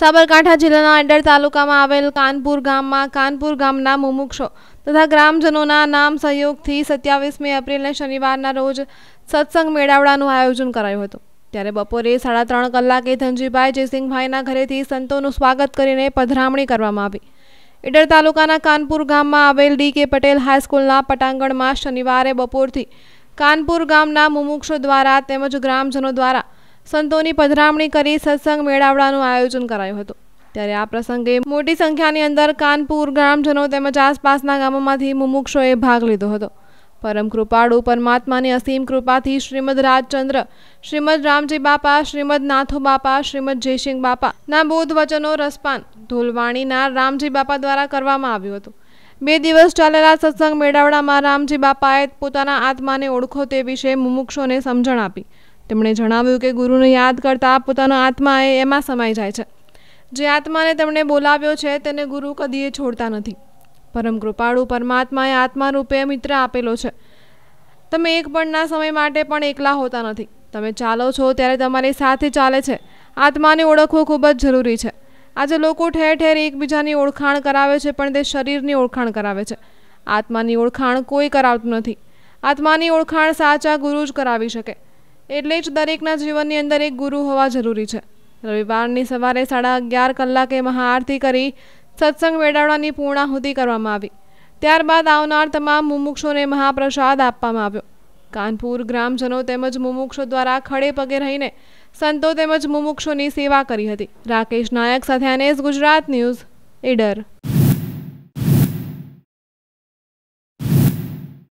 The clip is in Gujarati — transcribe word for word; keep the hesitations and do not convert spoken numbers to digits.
સાબરકાંઠા જિલ્લાના ઇડર તાલુકામાં આવેલ કાનપુર ગામમાં કાનપુર ગામના મુમુક્ષો તથા ગ્રામજનોના નામ સહયોગથી સત્યાવીસમી એપ્રિલને શનિવારના રોજ સત્સંગ મેળાવડાનું આયોજન કરાયું હતું। ત્યારે બપોરે સાડા ત્રણ કલાકે ધનજીભાઈ જયસિંહભાઈના ઘરેથી સંતોનું સ્વાગત કરીને પધરામણી કરવામાં આવી। ઇડર તાલુકાના કાનપુર ગામમાં આવેલ ડી કે પટેલ હાઈસ્કૂલના પટાંગણમાં શનિવારે બપોરથી કાનપુર ગામના મુમુક્ષો દ્વારા તેમજ ગ્રામજનો દ્વારા સંતોની પધરામણી કરી સત્સંગ મેળાવડાનું આયોજન કરાયું હતું। ત્યારે આ પ્રસંગે મોટી સંખ્યાની અંદર કાનપુર ગ્રામજનો તેમજ આસપાસના ગામોમાંથી મુમુક્ષોએ ભાગ લીધો હતો। પરમ કૃપાળુ પરમાત્માની અસીમ કૃપાથી શ્રીમદ રાજચંદ્ર, શ્રીમદ રામજી બાપા, શ્રીમદ નાથો બાપા, શ્રીમદ જયસિંહ બાપાના બોધ વચનો રસપાન ધોલવાણીના રામજી બાપા દ્વારા કરવામાં આવ્યું હતું। બે દિવસ ચાલેલા સત્સંગ મેળાવડામાં રામજી બાપાએ પોતાના આત્માને ઓળખો તે વિશે મુમુક્ષોને સમજણ આપી। તેમણે જણાવ્યું કે ગુરુને યાદ કરતા પોતાનો આત્મા એ એમાં સમાઈ જાય છે। જે આત્માને તેમણે બોલાવ્યો છે તેને ગુરુ કદીએ છોડતા નથી। પરમ કૃપાળુ પરમાત્માએ આત્મા રૂપે મિત્ર આપેલો છે। તમે એક પણના સમય માટે પણ એકલા હોતા નથી। તમે ચાલો છો ત્યારે તમારી સાથે ચાલે છે। આત્માને ઓળખવું ખૂબ જ જરૂરી છે। આજે લોકો ઠેર ઠેર એકબીજાની ઓળખાણ કરાવે છે, પણ તે શરીરની ઓળખાણ કરાવે છે, આત્માની ઓળખાણ કોઈ કરાવતું નથી। આત્માની ઓળખાણ સાચા ગુરુ જ કરાવી શકે, એટલે જ દરેકના જીવનની અંદર એક ગુરુ હોવા જરૂરી છે। રવિવારની સવારે સાડા અગિયાર કલાકે મહાઆરતી કરી સત્સંગ મેળાવડાની પૂર્ણાહુતિ કરવામાં આવી। ત્યારબાદ આવનાર તમામ મુમુક્ષોને મહાપ્રસાદ આપવામાં આવ્યો। કાનપુર ગ્રામજનો તેમજ મુમુક્ષો દ્વારા ખડે પગે રહીને સંતો તેમજ મુમુક્ષોની સેવા કરી હતી। રાકેશ નાયક સાથે N S Gujarat news, Idar.